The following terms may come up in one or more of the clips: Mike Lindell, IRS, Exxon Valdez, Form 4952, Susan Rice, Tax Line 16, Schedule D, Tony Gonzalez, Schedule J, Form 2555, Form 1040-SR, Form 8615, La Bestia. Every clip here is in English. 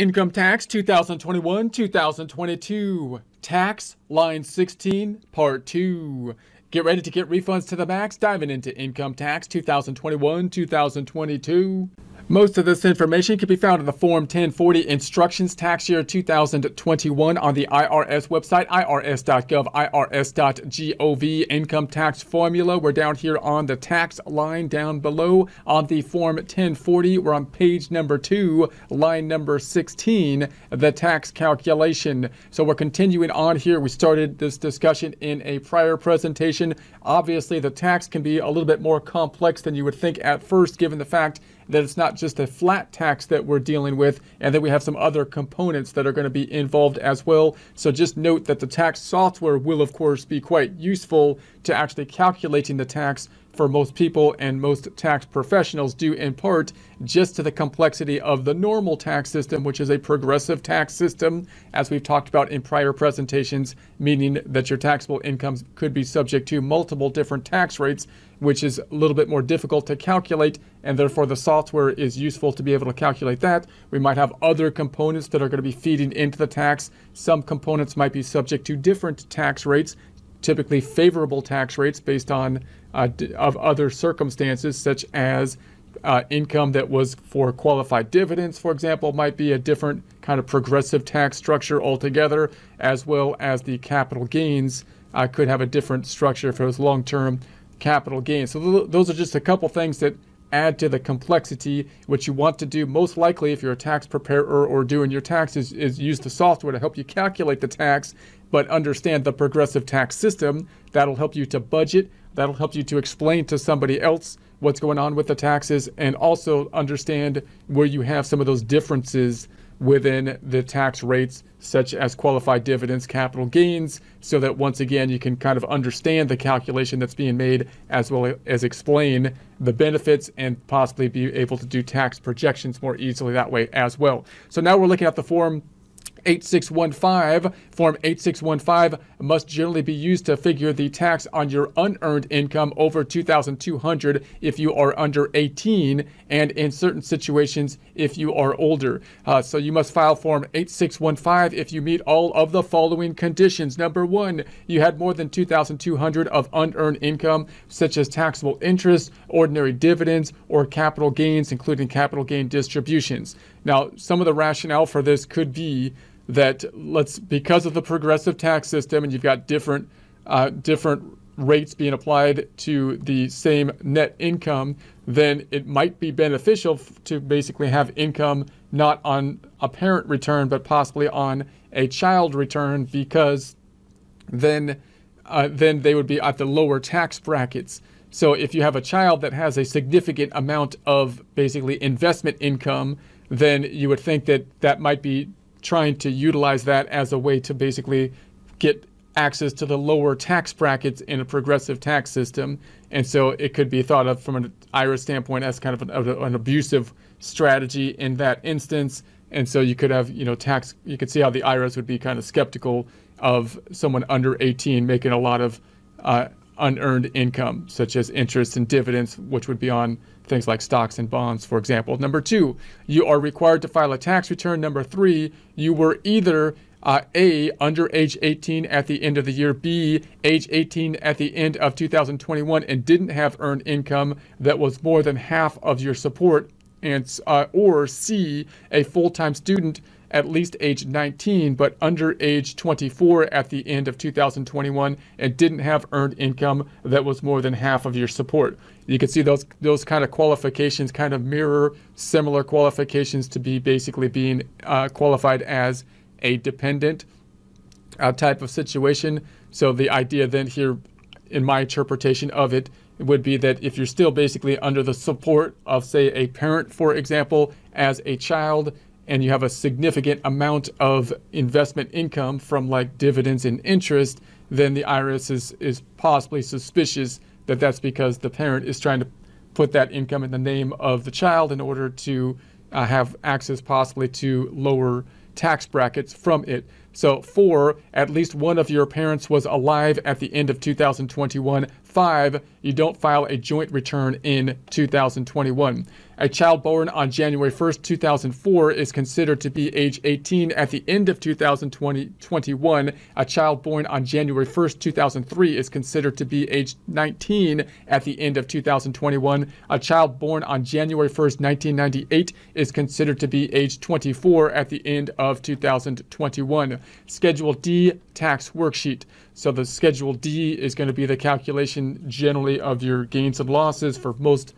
Income Tax 2021-2022, Tax Line 16, Part 2. Get ready to get refunds to the max, diving into Income Tax 2021-2022. Most of this information can be found in the Form 1040 Instructions Tax Year 2021 on the IRS website, irs.gov, irs.gov, Income Tax Formula. We're down here on the tax line down below on the Form 1040. We're on page number 2, line number 16, the tax calculation. So we're continuing on here. We started this discussion in a prior presentation. Obviously, the tax can be a little bit more complex than you would think at first, given the fact that it's not just a flat tax that we're dealing with, and then we have some other components that are going to be involved as well. So just note that the tax software will, of course, be quite useful to actually calculating the tax for most people, and most tax professionals, due in part just to the complexity of the normal tax system, which is a progressive tax system, as we've talked about in prior presentations, meaning that your taxable incomes could be subject to multiple different tax rates, which is a little bit more difficult to calculate, and therefore the software is useful to be able to calculate that. We might have other components that are going to be feeding into the tax. Some components might be subject to different tax rates, typically favorable tax rates based on of other circumstances, such as income that was for qualified dividends, for example, might be a different kind of progressive tax structure altogether, as well as the capital gains could have a different structure if it was long-term capital gains. So those are just a couple things that add to the complexity. What you want to do most likely if you're a tax preparer or doing your taxes is use the software to help you calculate the tax, but understand the progressive tax system. That'll help you to budget. That'll help you to explain to somebody else what's going on with the taxes, and also understand where you have some of those differences within the tax rates, such as qualified dividends, capital gains, so that once again you can kind of understand the calculation that's being made, as well as explain the benefits, and possibly be able to do tax projections more easily that way as well. So now we're looking at the Form 8615. Form 8615 must generally be used to figure the tax on your unearned income over $2,200 if you are under 18, and in certain situations if you are older. So you must file Form 8615 if you meet all of the following conditions. Number 1, you had more than $2,200 of unearned income, such as taxable interest, ordinary dividends, or capital gains, including capital gain distributions. Now, some of the rationale for this could be that because of the progressive tax system, and you've got different rates being applied to the same net income, then it might be beneficial to basically have income not on a parent return, but possibly on a child return, because then they would be at the lower tax brackets. So if you have a child that has a significant amount of basically investment income, then you would think that that might be trying to utilize that as a way to basically get access to the lower tax brackets in a progressive tax system. And so it could be thought of from an IRS standpoint as kind of an abusive strategy in that instance. And so you could have, you could see how the IRS would be kind of skeptical of someone under 18 making a lot of unearned income, such as interest and dividends, which would be on things like stocks and bonds, for example. Number 2, you are required to file a tax return. Number 3, you were either A, under age 18 at the end of the year, B, age 18 at the end of 2021 and didn't have earned income that was more than half of your support, and or C, a full-time student at least age 19, but under age 24 at the end of 2021 and didn't have earned income that was more than half of your support. You can see those kind of qualifications kind of mirror similar qualifications to be basically being qualified as a dependent type of situation. So the idea then here, in my interpretation of it, would be that if you're still basically under the support of, say, a parent, for example, as a child, and you have a significant amount of investment income from like dividends and interest, then the IRS is possibly suspicious that that's because the parent is trying to put that income in the name of the child in order to have access possibly to lower tax brackets from it. So 4, at least one of your parents was alive at the end of 2021. 5, you don't file a joint return in 2021. A child born on January 1st, 2004 is considered to be age 18 at the end of 2021. A child born on January 1st, 2003 is considered to be age 19 at the end of 2021. A child born on January 1st, 1998 is considered to be age 24 at the end of 2021. Schedule D tax worksheet. So the Schedule D is going to be the calculation generally of your gains and losses for most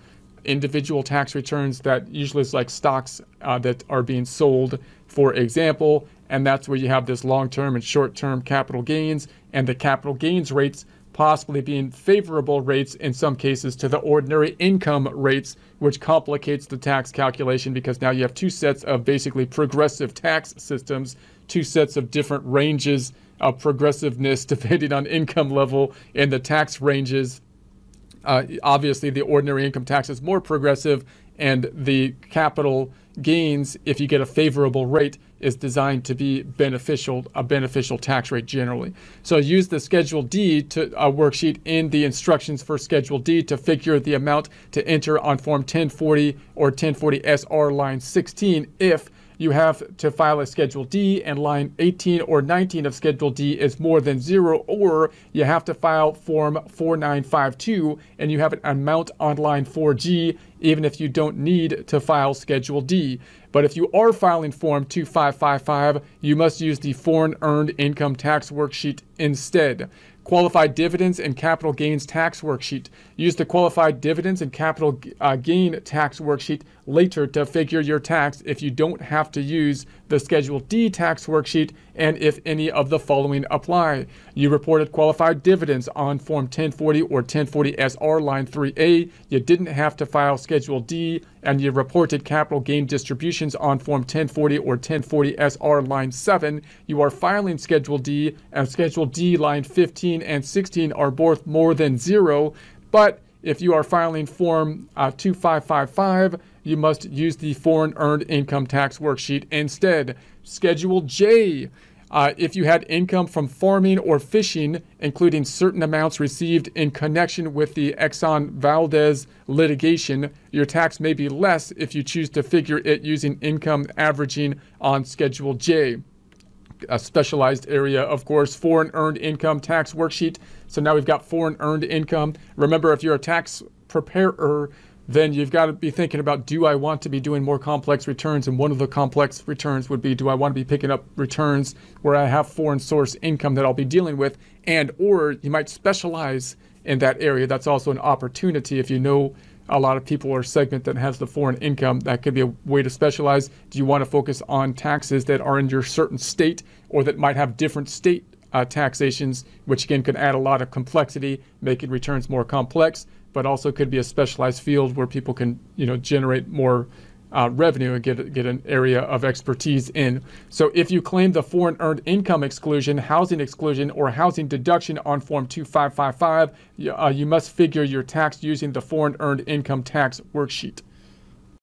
individual tax returns. That usually is like stocks that are being sold, for example, and that's where you have this long-term and short-term capital gains, and the capital gains rates possibly being favorable rates in some cases to the ordinary income rates, which complicates the tax calculation because now you have two sets of basically progressive tax systems, two sets of different ranges of progressiveness depending on income level and the tax ranges. Obviously, the ordinary income tax is more progressive, and the capital gains, if you get a favorable rate, is designed to be beneficial, a beneficial tax rate generally. So use the Schedule D worksheet in the instructions for Schedule D to figure the amount to enter on Form 1040 or 1040-SR line 16 if you have to file a Schedule D and line 18 or 19 of Schedule D is more than zero, or you have to file Form 4952 and you have an amount on line 4G even if you don't need to file Schedule D. But if you are filing Form 2555, you must use the Foreign Earned Income Tax Worksheet instead. Qualified Dividends and Capital Gains Tax Worksheet. Use the Qualified Dividends and Capital Gain Tax Worksheet later to figure your tax if you don't have to use the Schedule D Tax Worksheet and if any of the following apply. You reported qualified dividends on Form 1040 or 1040-SR line 3A. You didn't have to file Schedule D, and you reported capital gain distributions on Form 1040 or 1040-SR line 7. You are filing Schedule D, and Schedule D line 15 and 16 are both more than zero. But if you are filing Form 2555, you must use the Foreign Earned Income Tax Worksheet instead. Schedule J. If you had income from farming or fishing, including certain amounts received in connection with the Exxon Valdez litigation, your tax may be less if you choose to figure it using income averaging on Schedule J. A specialized area, of course, Foreign Earned Income Tax Worksheet. So now we've got foreign earned income. Remember, if you're a tax preparer, then you've got to be thinking about, do I want to be doing more complex returns? And one of the complex returns would be, do I want to be picking up returns where I have foreign source income that I'll be dealing with? And or you might specialize in that area. That's also an opportunity. If you know a lot of people or segment that has the foreign income, that could be a way to specialize. Do you want to focus on taxes that are in your certain state or that might have different state taxations, which again could add a lot of complexity, making returns more complex, but also could be a specialized field where people can, you know, generate more revenue and get an area of expertise in. So if you claim the foreign earned income exclusion, or housing deduction on Form 2555, you must figure your tax using the Foreign Earned Income Tax Worksheet.